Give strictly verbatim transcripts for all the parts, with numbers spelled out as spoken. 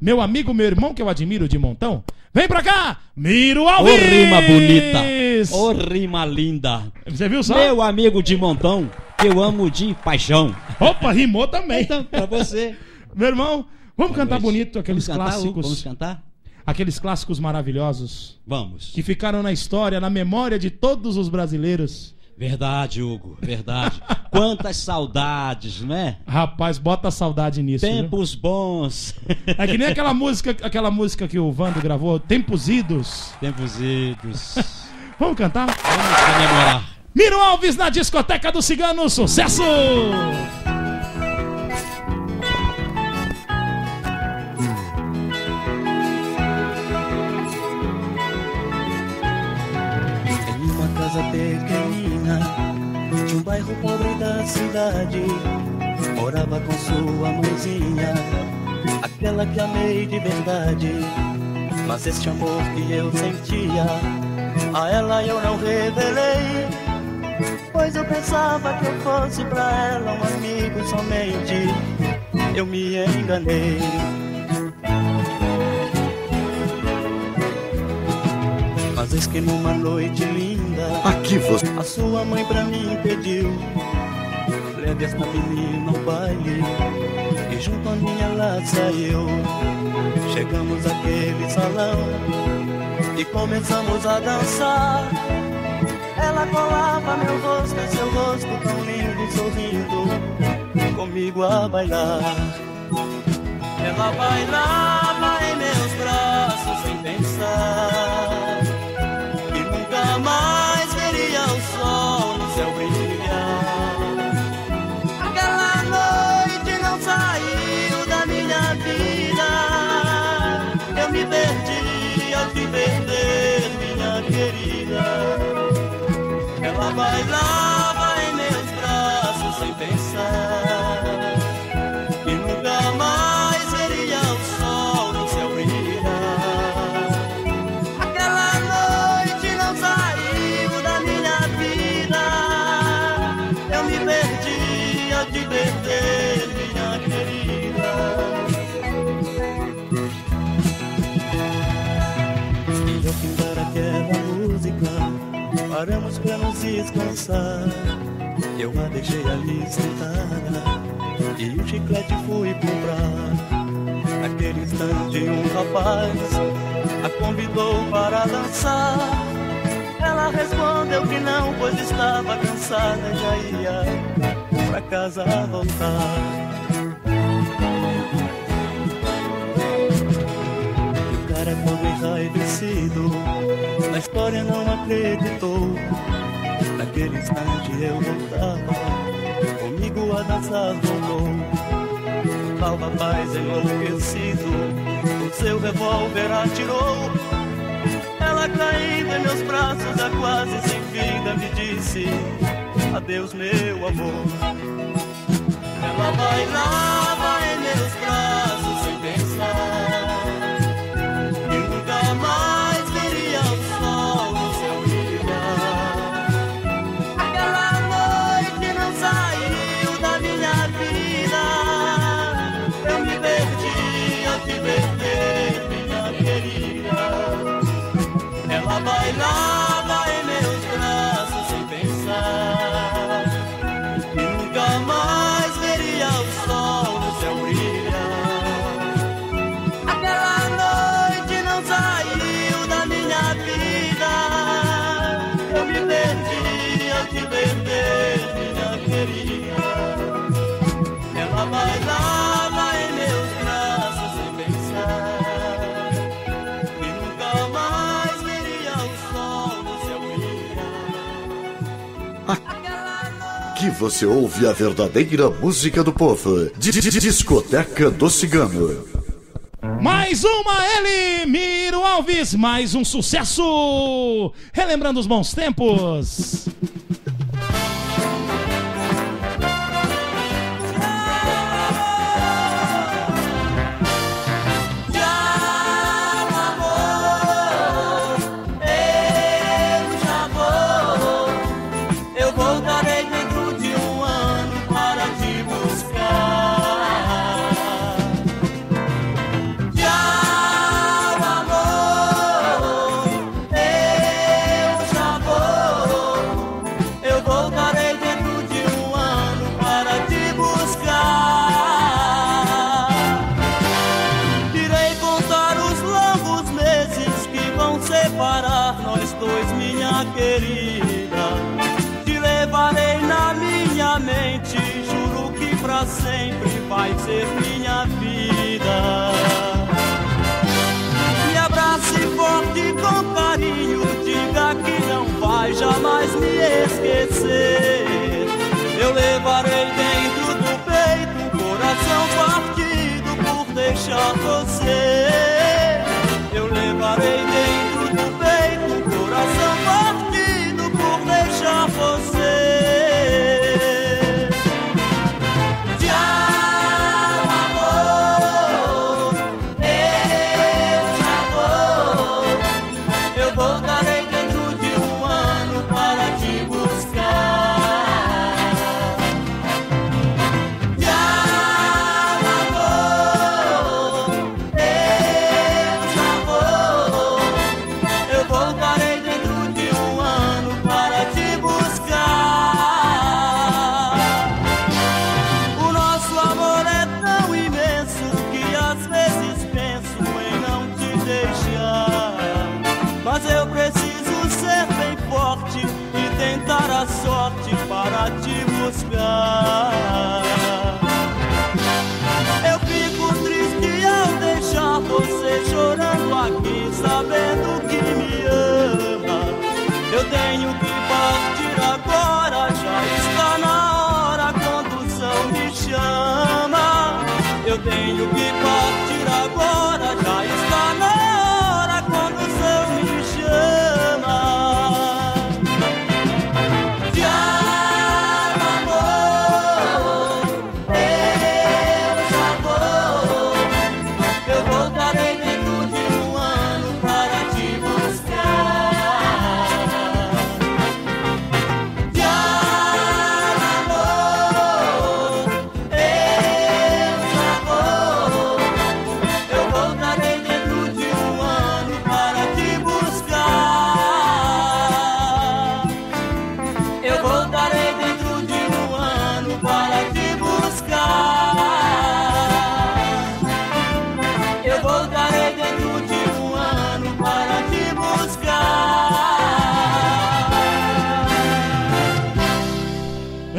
meu amigo, meu irmão que eu admiro de montão. Vem pra cá, Miro Alves! Ô rima bonita, ô rima linda. Você viu só? Meu amigo de montão, que eu amo de paixão. Opa, rimou também. Então, pra você. Meu irmão, vamos Boa cantar noite. bonito aqueles vamos clássicos. Cantar, Hugo, vamos cantar? Aqueles clássicos maravilhosos. Vamos. Que ficaram na história, na memória de todos os brasileiros. Verdade, Hugo, verdade. Quantas saudades, né? Rapaz, bota saudade nisso. Tempos viu? bons. É que nem aquela música, aquela música que o Vando gravou, Tempos Idos. Tempos Idos. Vamos cantar? Vamos comemorar. Miro Alves na Discoteca do Cigano, sucesso! Em uma casa pequenina, de um bairro pobre da cidade, morava com sua mãezinha, aquela que amei de verdade. Mas este amor que eu sentia, a ela eu não revelei, pois eu pensava que eu fosse pra ela um amigo somente. Eu me enganei. Mas eis que numa noite linda, aqui você, a sua mãe pra mim pediu: leve esta menina ao baile. E junto a mim ela saiu. Chegamos àquele salão e começamos a dançar. Ela colava meu rosto e seu rosto tão lindo, sorrindo, comigo a bailar. Ela bailava em meus braços sem pensar. Mas veria o sol no céu brilhar. Aquela noite não saiu da minha vida. Eu me perdi ao te perder, minha querida. Ela bailava em meus braços sem pensar. E nunca mais veria o sol no céu brilhar. Aquela paramos pra nos descansar. Eu a deixei ali sentada e um chiclete fui comprar. Naquele instante um rapaz a convidou para dançar. Ela respondeu que não, pois estava cansada e já ia pra casa voltar. E o cara ficou enraivecido, na história não acreditou. Naquele instante eu voltava, comigo a dançar voltou. Tal rapaz enlouquecido, o seu revólver atirou. Ela caindo em meus braços, já quase sem vida, me disse: adeus, meu amor. Ela bailava em meus braços sem pensar. E nunca mais bailava em meus braços sem pensar. E nunca mais veria o sol no céu brilhar. Aquela noite não saiu da minha vida. Eu me perdi, eu te perdi, minha querida. Ela bailava em meus braços sem pensar. Aqui você ouve a verdadeira música do povo. Discoteca do Cigano. Mais uma ele, Miro Alves, mais um sucesso! Relembrando os bons tempos. Yeah! minha querida, te levarei na minha mente, juro que pra sempre vai ser minha vida. Me abrace forte com carinho, diga que não vai jamais me esquecer. Eu levarei dentro do peito, coração partido por deixar você. Eu levarei dentro do peito, coração partido por deixar você. Tchau, amor, eu te adoro. Eu voltarei dentro de um ano para te buscar. Tchau, amor, eu te adoro. Eu voltarei dentro de um ano para te buscar. O nosso amor é tão imenso que às vezes penso em não te deixar. Mas eu preciso ser bem forte e tentar a sorte para te buscar. Eu fico triste ao deixar você chorando aqui, sabendo que me ama. Eu tenho que partir agora, já está na hora, a condução me chama. Eu tenho que partir agora, já está na hora, a condução me chama. Tchau, amor, eu já vou. Eu voltarei dentro de um ano para te buscar. Tchau, amor, eu já vou. Eu voltarei dentro de um ano para te buscar. Eu voltarei dentro de um ano para te buscar. Eu voltarei dentro de um ano para te buscar. Ê,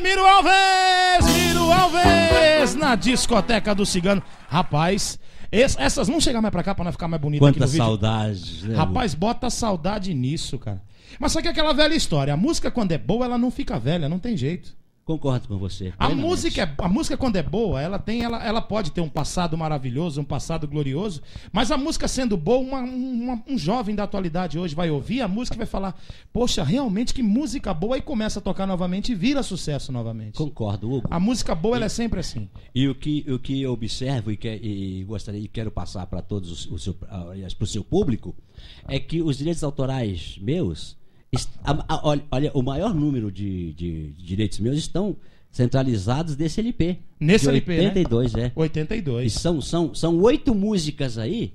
Miro Alves! Miro Alves! Na discoteca do Cigano. Rapaz, es- essas vão chegar mais pra cá pra não ficar mais bonita aqui Quanta no vídeo. saudade, né? Rapaz, bota saudade nisso, cara. Mas só que é aquela velha história, a música quando é boa, ela não fica velha, não tem jeito. Concordo com você. A plenamente. música, é- a música quando é boa, ela tem, ela, ela pode ter um passado maravilhoso, um passado glorioso, mas a música sendo boa, uma- uma- um jovem da atualidade hoje vai ouvir a música e vai falar, poxa, realmente que música boa, e começa a tocar novamente e vira sucesso novamente. Concordo, Hugo. A música boa, ela é sempre assim. E o que, o que eu observo e, que- e gostaria e quero passar para todos os, o seu, ah, aliás, pro seu público é que os direitos autorais meus, est- a- a- olha, olha, o maior número de, de direitos meus estão centralizados nesse L P. Nesse de L P, né? oitenta e dois, é. E oitenta e dois. são, são, são oito músicas aí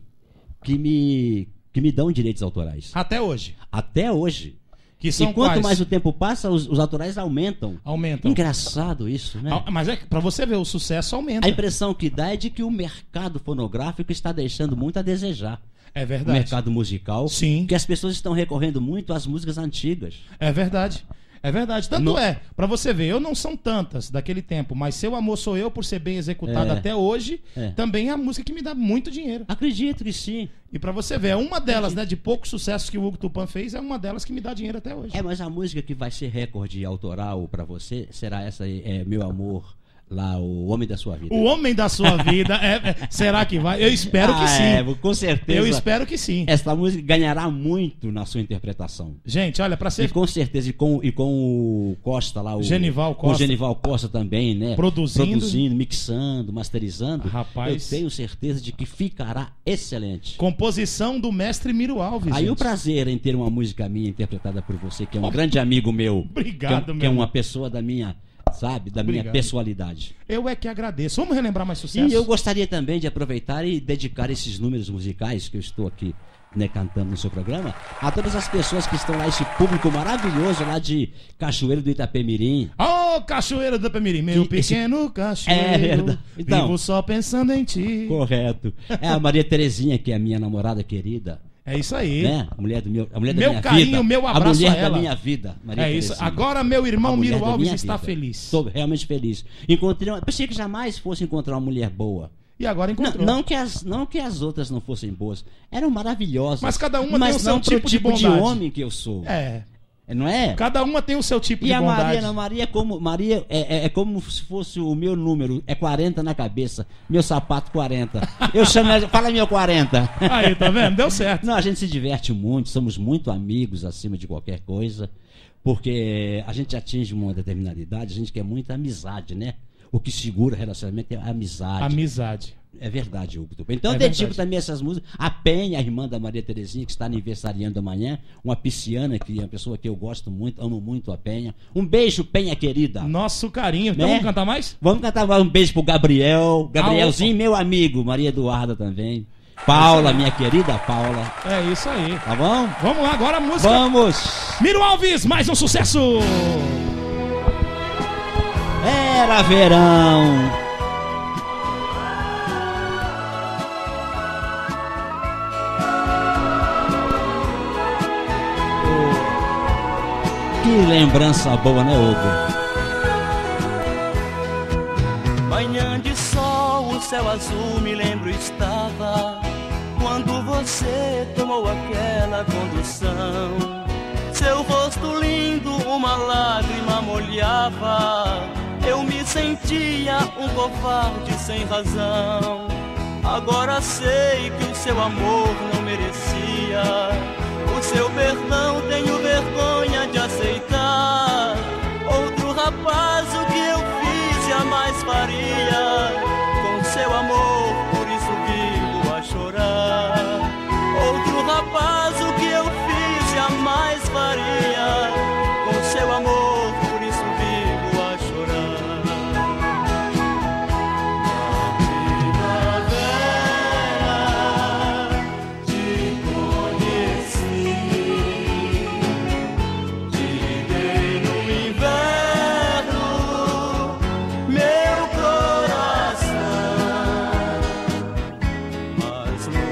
que me, que me dão direitos autorais. Até hoje. Até hoje. Que são e quanto quais? mais o tempo passa, os, os autorais aumentam. Aumentam. Engraçado isso, né? Ah, mas é que pra você ver, o sucesso aumenta. A impressão que dá é de que o mercado fonográfico está deixando muito a desejar. É O verdade. mercado musical. Sim. Que as pessoas estão recorrendo muito às músicas antigas. É verdade. É verdade. Tanto No- é, pra você ver, eu não são tantas daquele tempo, mas Seu Amor Sou Eu, por ser bem executada É. até hoje, É. também é a música que me dá muito dinheiro. Acredito que sim. E pra você ver, é uma delas, né, de poucos sucessos que o Hugo Tupã fez, é uma delas que me dá dinheiro até hoje. É, mas a música que vai ser recorde autoral pra você será essa aí, é Meu Amor, lá, O Homem da Sua Vida. O homem da sua vida, é- é- será que vai? Eu espero que Ah, sim. é, com certeza. Eu espero que sim. Essa música ganhará muito na sua interpretação. Gente, olha, pra E ser com certeza, e com, e com o Costa lá, o Genival com o Costa. Genival Costa também, né? Produzindo. Produzindo, mixando, masterizando. Rapaz. Eu tenho certeza de que ficará excelente. composição do mestre Miro Alves. Aí gente. o prazer em ter uma música minha interpretada por você, que é um grande amigo meu. Obrigado, que é, meu que é uma irmão. pessoa da minha, sabe, da minha Obrigado. pessoalidade. Eu é que agradeço. Vamos relembrar mais sucesso? E eu gostaria também de aproveitar e dedicar esses números musicais que eu estou aqui, né, cantando no seu programa, a todas as pessoas que estão lá, esse público maravilhoso lá de Cachoeiro do Itapemirim. Ô, Cachoeiro do Itapemirim, meu Que esse- pequeno cachoeiro, É verdade. Então- vivo só pensando em ti. Correto. É a Maria Terezinha, que é a minha namorada querida. É isso aí. Né? A mulher do meu, a mulher meu da minha carinho, vida. Meu abraço a mulher a ela. Da minha vida. Maria é isso. Terezinha. Agora meu irmão Miro Alves está vida. feliz. Estou realmente feliz. Encontrei uma... Pensei que jamais fosse encontrar uma mulher boa. E agora encontrou. Não, não, que as, não que as outras não fossem boas. Eram maravilhosas. Mas cada uma mas tem o seu tipo, tipo de, de homem que eu sou. É. Não é? Cada uma tem o seu tipo e de bondade. E a Maria, não, Maria, como, Maria é, é, é como se fosse o meu número, é quarenta na cabeça, meu sapato quarenta. Eu chamo ela, fala meu quarenta. Aí, tá vendo? Deu certo. Não, a gente se diverte muito, somos muito amigos acima de qualquer coisa, porque a gente atinge uma determinada idade, a gente quer muita amizade, né? O que segura o relacionamento é a amizade. Amizade. É verdade, Hugo Tupã. Então, é dedico também essas músicas. A Penha, a irmã da Maria Terezinha, que está aniversariando amanhã, uma pisciana, que é uma pessoa que eu gosto muito, amo muito a Penha. Um beijo, Penha querida. Nosso carinho. Então, né? Vamos cantar mais? Vamos cantar mais. Um beijo pro Gabriel. Gabrielzinho, ah, meu amigo. Maria Eduarda também. Paula, minha querida Paula. É isso aí. Tá bom? Vamos lá, agora a música. Vamos. Miro Alves, mais um sucesso. Era verão. Que lembrança boa, né, Hugo? Manhã de sol, o céu azul, me lembro estava quando você tomou aquela condução. Seu rosto lindo, uma lágrima molhava. Eu me sentia um covarde sem razão. Agora sei que o seu amor não merecia. O seu perdão tenho vergonha de aceitar. Outro rapaz o que eu fiz jamais faria. Com seu amor por isso vivo a chorar. Outro rapaz o que eu fiz jamais faria. Com seu amor por isso vivo a chorar. That's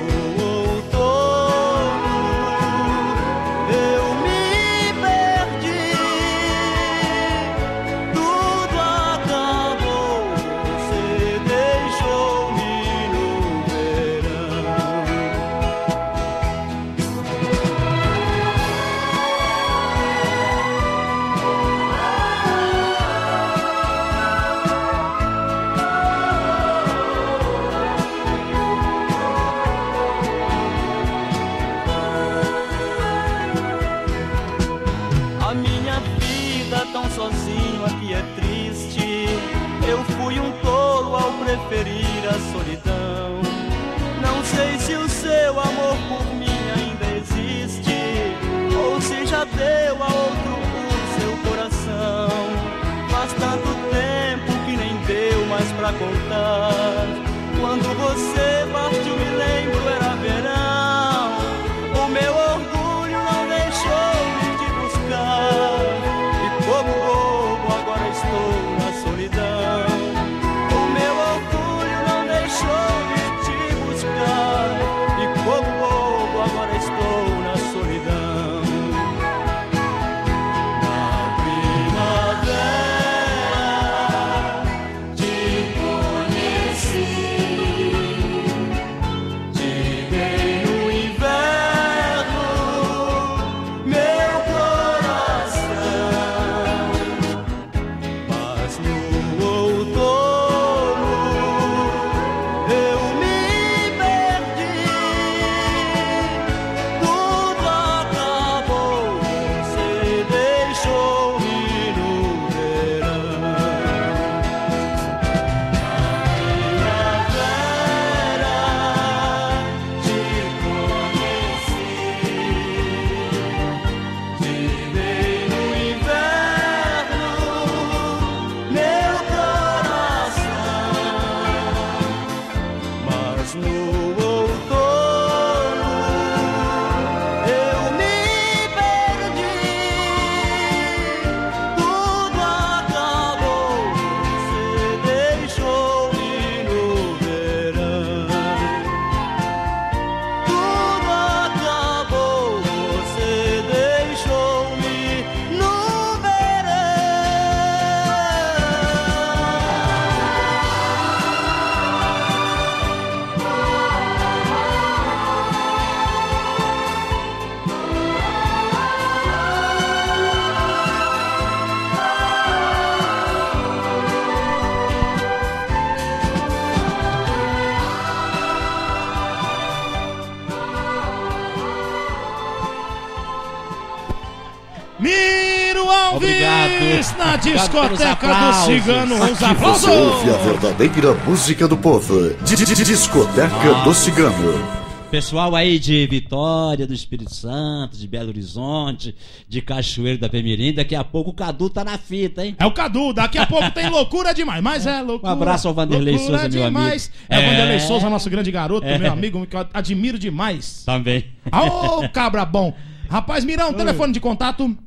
Alves na discoteca do Cigano. Os aplausos. Você ouve a verdadeira música do povo. Discoteca do Cigano. Pessoal aí de Vitória, do Espírito Santo, de Belo Horizonte, de Cachoeiro do Itapemirim, daqui a pouco o Cadu tá na fita, hein? É o Cadu, daqui a pouco tem loucura demais, mas é, é loucura. Um abraço ao Vanderlei Souza, meu amigo. É, é o Vanderlei Souza, nosso grande garoto, é. meu amigo, que eu admiro demais. Também. Ô, cabra bom. Rapaz, Mirão, telefone de contato: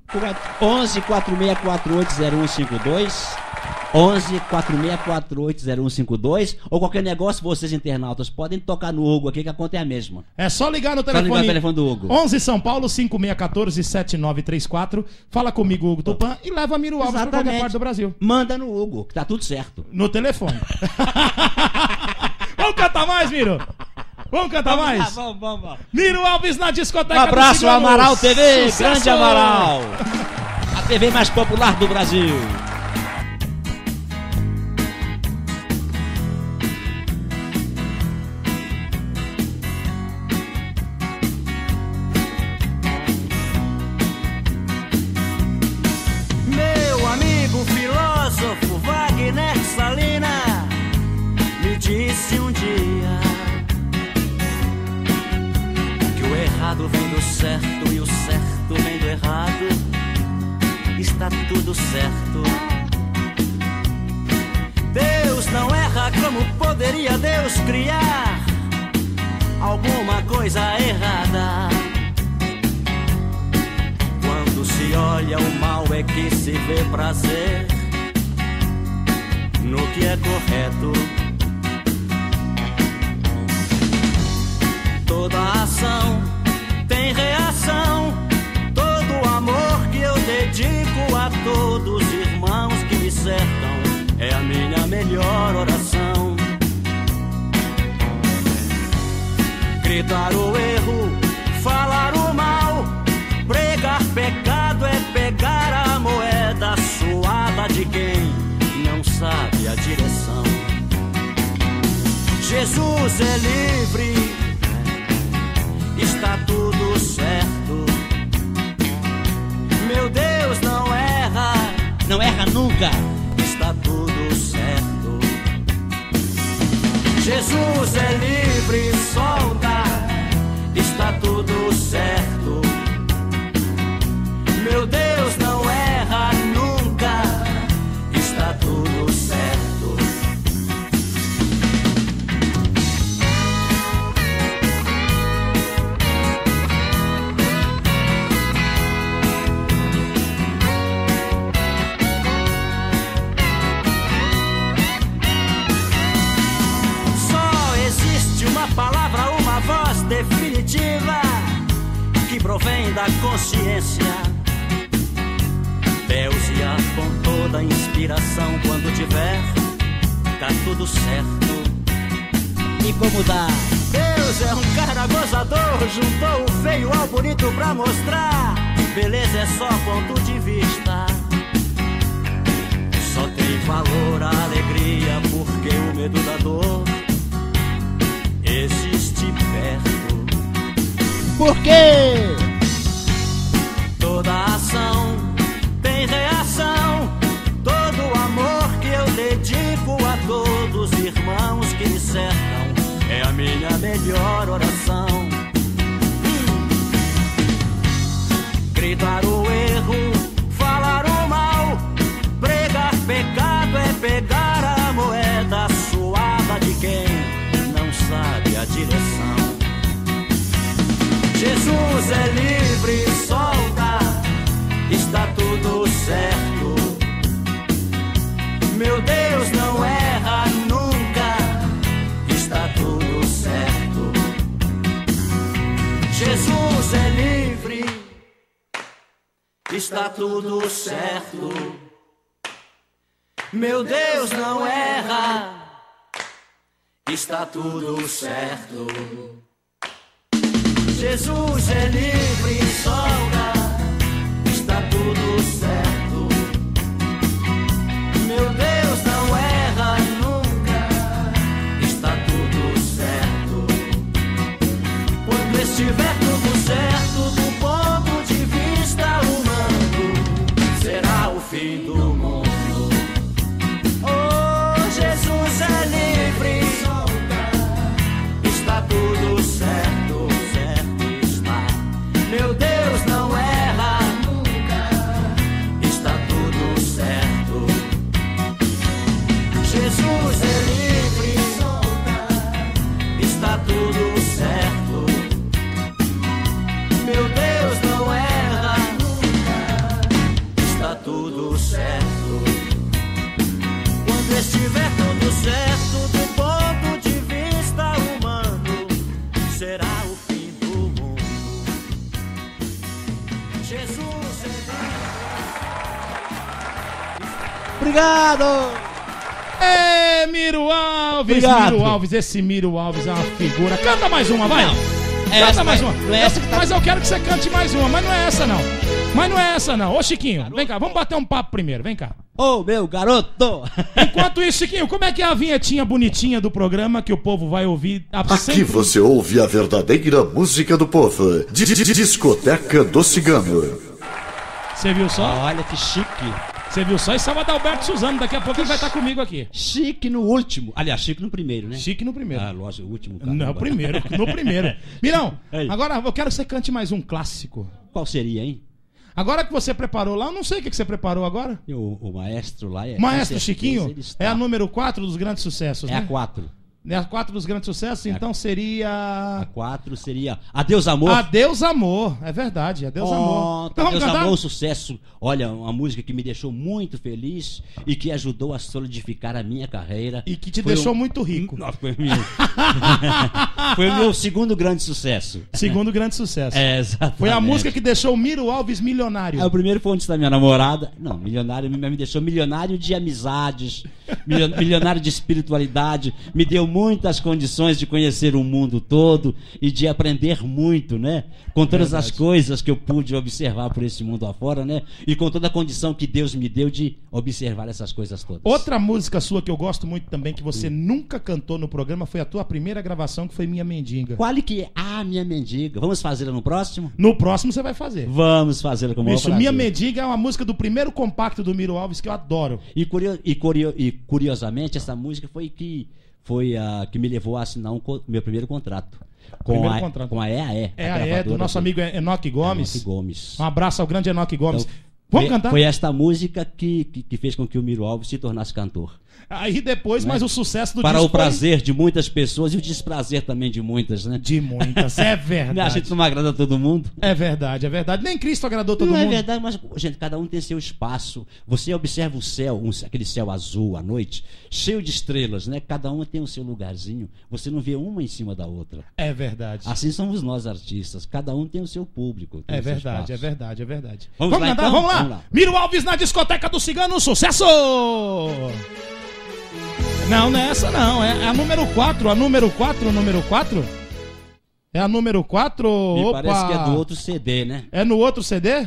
onze, quarenta e seis, quarenta e oito, zero um cinquenta e dois. onze, quarenta e seis, quarenta e oito, zero um cinquenta e dois. Ou qualquer negócio, vocês internautas podem tocar no Hugo aqui, que a conta é a mesma. É só ligar no telefone, ligar no telefone do Hugo. onze São Paulo, cinco seis um quatro, sete nove três quatro. Fala comigo, Hugo Tupã, e leva Miro Alves. Exatamente. Pra qualquer parte do Brasil. Manda no Hugo, que tá tudo certo. No telefone. Vamos cantar mais, Miro? Vamos cantar vamos mais? Lá, vamos, vamos, vamos. Miro Alves na discoteca. Um abraço ao Amaral T V, sucesso. Grande Amaral. A T V mais popular do Brasil. O Obrigado! É, Miro Alves! Obrigado. Miro Alves, esse Miro Alves é uma figura. Canta mais uma, vai! Não, é canta essa, mais uma. É essa, tá... Mas eu quero que você cante mais uma, mas não é essa não. Mas não é essa não. Ô, Chiquinho, garoto, vem cá, vamos bater um papo primeiro, vem cá. Ô, meu garoto! Enquanto isso, Chiquinho, como é que é a vinhetinha bonitinha do programa que o povo vai ouvir? Absente? Aqui você ouve a verdadeira música do povo. Discoteca do Cigano. Você viu só? Olha que chique! Você viu só? Isso é uma da Alberto Suzano. Daqui a pouco ele vai estar comigo aqui. Chique no último. Aliás, chique no primeiro, né? Chique no primeiro. Ah, lógico, o último. Caramba. Não, o primeiro. No primeiro. Mirão, aí, agora eu quero que você cante mais um clássico. Qual seria, hein? Agora que você preparou lá, eu não sei o que você preparou agora. O, o maestro lá é... Maestro Chiquinho é a número quatro dos grandes sucessos, é, né? É a quatro. É a quatro dos grandes sucessos, é então a... seria... A quatro seria... Adeus Amor. Adeus Amor, é verdade, Adeus oh, Amor. Então, Adeus Amor, sucesso. Olha, uma música que me deixou muito feliz e que ajudou a solidificar a minha carreira. E que te foi deixou um... muito rico. Não, foi o meu... foi o meu segundo grande sucesso. Segundo grande sucesso. É, exatamente. Foi a música que deixou o Miro Alves milionário. Ah, o primeiro foi Antes da Minha Namorada. Não, milionário me deixou milionário de amizades, milionário de espiritualidade, me deu muitas condições de conhecer o mundo todo e de aprender muito, né? Com todas Verdade. As coisas que eu pude observar por esse mundo afora, né? E com toda a condição que Deus me deu de observar essas coisas todas. Outra música sua que eu gosto muito também, que você nunca cantou no programa, foi a tua primeira gravação, que foi Minha Mendiga. Qual é que é? Ah, Minha Mendiga. Vamos fazê-la no próximo? No próximo você vai fazer. Vamos fazê-la com o maior prazer. Isso, Minha Mendiga é uma música do primeiro compacto do Miro Alves que eu adoro. E, curio e, curio e curiosamente, essa música foi que... Foi a que me levou a assinar um co meu primeiro contrato. Com primeiro a contrato. Com a E A E. E A E do nosso amigo Enoque Gomes. Enoque Gomes. Um abraço ao grande Enoque Gomes. Então, vamos foi, cantar? Foi esta música que, que, que fez com que o Miro Alves se tornasse cantor. Aí depois, né? Mas o sucesso do Para disco o prazer foi... de muitas pessoas e o desprazer também de muitas, né? De muitas, é verdade. A gente não agrada todo mundo. É verdade, é verdade. Nem Cristo agradou todo não mundo. Não é verdade, mas, gente, cada um tem seu espaço. Você observa o céu, um, aquele céu azul à noite, cheio de estrelas, né? Cada uma tem o seu lugarzinho. Você não vê uma em cima da outra. É verdade. Assim somos nós, artistas. Cada um tem o seu público. É verdade, é verdade, é verdade. Vamos, vamos lá, nadar, então? Vamos lá. Vamos lá. Miro Alves na Discoteca do Cigano, sucesso! Não, não é essa não, é a número quatro, a número quatro, a número quatro? É a número quatro, Me opa! Parece que é do outro C D, né? É no outro C D?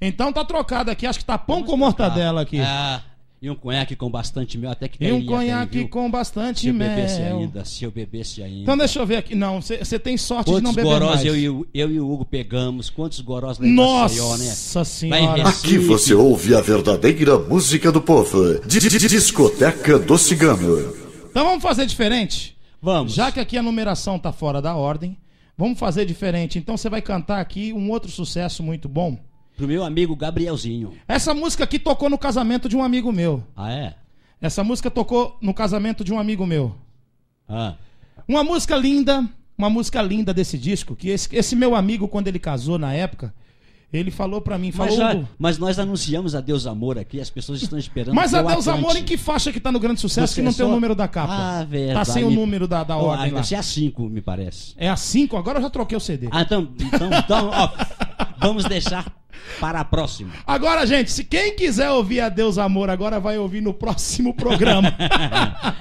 Então tá trocado aqui, acho que tá pão Vamos com trocar. mortadela aqui. Ah, e um conhaque com bastante mel, até que tem. E um conhaque aí, com bastante mel. Se eu bebesse mel. ainda, se eu bebesse ainda. Então deixa eu ver aqui, não, você tem sorte quantos de não beber gorós mais. Eu, eu, eu e o Hugo pegamos, quantos gorós lá em Maceió, né? Nossa Senhora! Aqui você ouve a verdadeira música do povo. Discoteca do Cigano. Então vamos fazer diferente? Vamos. Já que aqui a numeração tá fora da ordem, vamos fazer diferente. Então você vai cantar aqui um outro sucesso muito bom. Pro meu amigo Gabrielzinho. Essa música aqui tocou no casamento de um amigo meu. Ah, é? Essa música tocou no casamento de um amigo meu. Ah. Uma música linda, uma música linda desse disco, que esse, esse meu amigo, quando ele casou na época, ele falou pra mim... Falou, mas, já, mas nós anunciamos Adeus Amor aqui, as pessoas estão esperando... Mas Adeus Amor em que faixa que tá no grande sucesso, que não tem o número da capa? Ah, verdade. Tá sem o número da, da ordem lá. É a cinco, me parece. É a cinco? Agora eu já troquei o C D. Ah, então... então, então ó, vamos deixar... Para a próxima. Agora, gente, se quem quiser ouvir Adeus Amor, agora vai ouvir no próximo programa.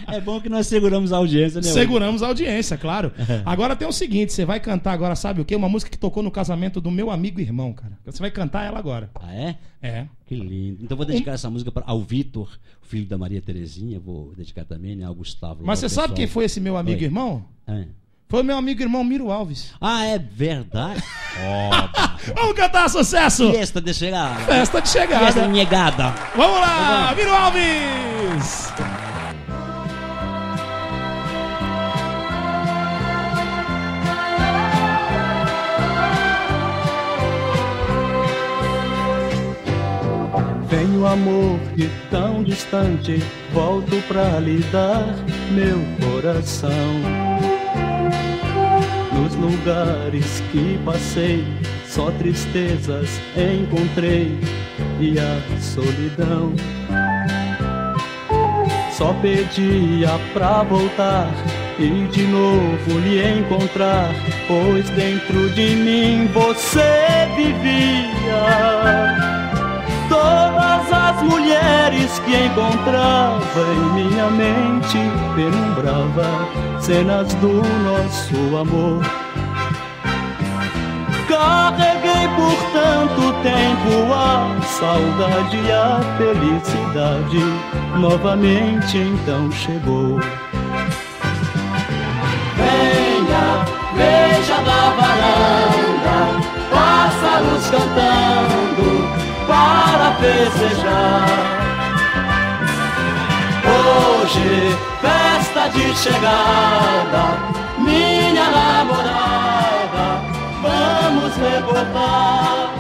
É bom que nós seguramos a audiência, né? Seguramos a audiência, claro. Agora tem o seguinte, você vai cantar agora, sabe o quê? Uma música que tocou no casamento do meu amigo e irmão, cara. Você vai cantar ela agora. Ah, é? É. Que lindo. Então vou dedicar um... essa música pra... ao Vitor, filho da Maria Terezinha. Vou dedicar também, né? Ao Gustavo. Mas você sabe quem foi esse meu amigo Oi. e irmão? É. Foi meu amigo e irmão Miro Alves. Ah, é verdade? Óbvio. Vamos cantar sucesso! Festa de chegada. Festa de chegada. Festa negada. Vamos lá, Miro Alves! Venho, amor, de tão distante, volto pra lhe dar meu coração. Nos lugares que passei, só tristezas encontrei e a solidão. Só pedia pra voltar e de novo lhe encontrar, pois dentro de mim você vivia. Todas as mulheres que encontrava em minha mente penumbrava cenas do nosso amor. Carreguei por tanto tempo a saudade e a felicidade novamente então chegou. Venha, veja na varanda pássaros cantando para festejar. Hoje, festa de chegada, minha namorada, vamos rebolar.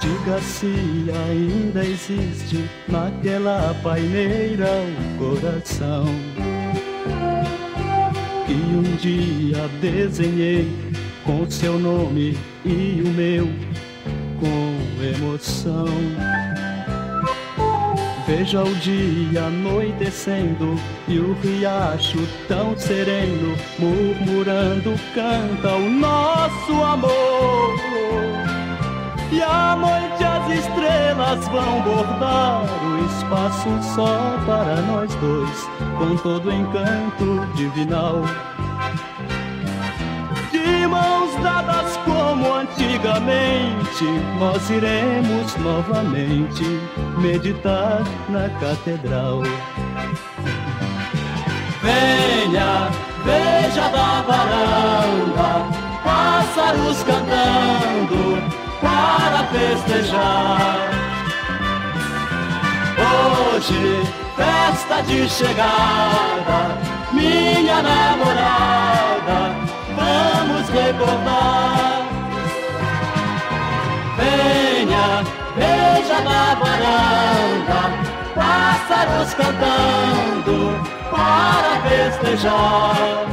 Diga se ainda existe naquela paineira o coração que um dia desenhei com seu nome e o meu com emoção. Veja o dia anoitecendo e o riacho tão sereno murmurando canta o nosso amor. E à noite as estrelas vão bordar o espaço só para nós dois com todo o encanto divinal. De mãos dadas como antigamente, nós iremos novamente meditar na catedral. Venha, veja da varanda pássaros cantando para festejar. Hoje, festa de chegada, minha namorada, vamos recordar. Venha, veja na varanda pássaros cantando para festejar.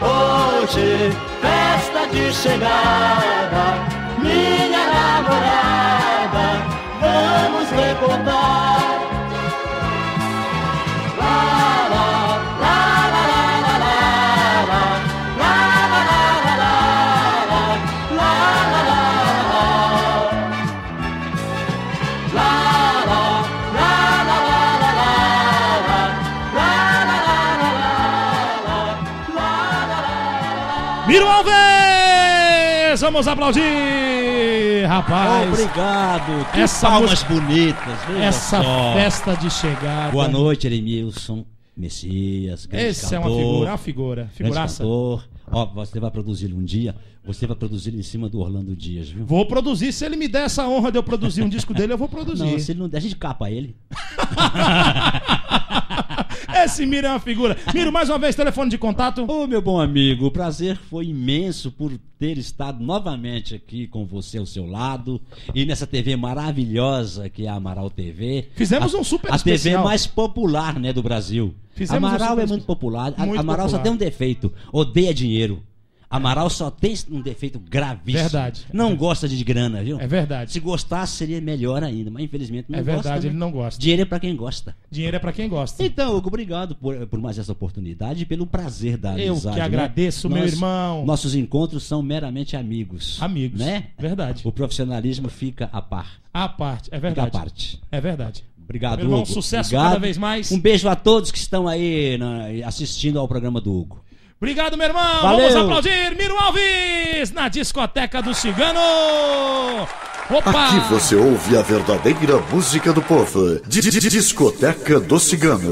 Hoje, festa de chegada, minha namorada, vamos recordar. Lá, lá, Miro Alves! Vamos aplaudir, rapaz! Obrigado! Que essa palmas bonitas! Essa só. Festa de chegada. Boa noite, Emilson Messias. Esse cantor, é uma figura, uma figura. Figuraça. Ó, você vai produzir um dia, você vai produzir em cima do Orlando Dias, viu? Vou produzir, se ele me der essa honra de eu produzir um disco dele, eu vou produzir. Não, se ele não der, a gente capa ele. Esse Miro é uma figura. Miro, mais uma vez, telefone de contato. Ô, meu bom amigo, o prazer foi imenso por ter estado novamente aqui com você ao seu lado e nessa T V maravilhosa que é a Amaral T V. Fizemos a, um super a especial. A T V mais popular, né, do Brasil. Fizemos Amaral um é muito popular. Muito Amaral popular. Só tem um defeito, odeia dinheiro. Amaral só tem um defeito gravíssimo. Verdade. Não é. Gosta de grana, viu? É verdade. Se gostasse, seria melhor ainda, mas infelizmente não gosta. É verdade, gosta, ele né? não gosta. Dinheiro é pra quem gosta. Dinheiro é pra quem gosta. Então, Hugo, obrigado por, por mais essa oportunidade e pelo prazer da Eu amizade. Eu que agradeço, né? meu Nós, irmão. Nossos encontros são meramente amigos. Amigos, né? Verdade. O profissionalismo fica à par. À parte, é verdade. Fica à parte. É verdade. Obrigado, meu irmão, Hugo. Sucesso obrigado. Cada vez mais. Um beijo a todos que estão aí na, assistindo ao programa do Hugo. Obrigado, meu irmão. Valeu. Vamos aplaudir Miro Alves na Discoteca do Cigano. Opa! Aqui você ouve a verdadeira música do povo. Discoteca do Cigano.